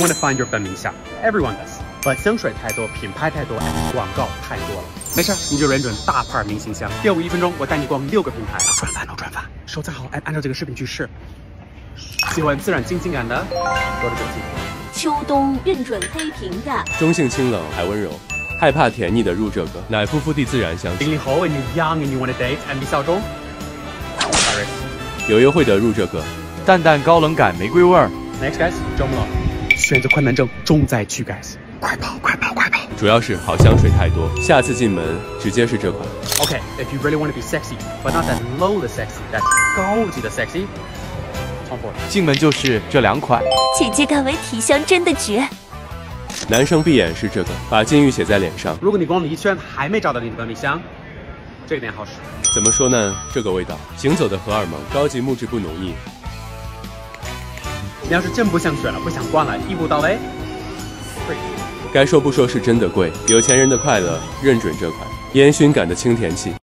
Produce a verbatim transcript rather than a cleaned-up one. Want to find your Femminshot? Everyone does. But 香水太多，品牌太多，广告太多了。没事，你就忍准大牌明星香。业务一分钟，我带你逛六个品牌。脑转发，脑转发，收藏好 app， 按照这个视频去试。喜欢自然清新感的，多的酒精。秋冬认准黑瓶的，中性清冷还温柔。 害怕甜腻的入这个奶夫妇地自然香精。零零后 ，and you're young and you wanna date and be 效忠。有约会的入这个淡淡高冷感玫瑰味儿。Next guys， 周末。选择困难症重灾区 guys， 快跑快跑快跑！主要是好香水太多，下次进门直接是这款。Okay，if you really wanna be sexy，but not that low 的 sexy，that 高级的 sexy。Tom Ford。进门就是这两款。姐姐敢为体香真的绝。 男生闭眼是这个，把禁欲写在脸上。如果你逛了一圈还没找到你的蚊香，这个点好使。怎么说呢？这个味道，行走的荷尔蒙，高级木质不浓郁。你要是真不想选了，不想逛了，一步到位。该说不说是真的贵，有钱人的快乐，认准这款烟熏感的清甜气。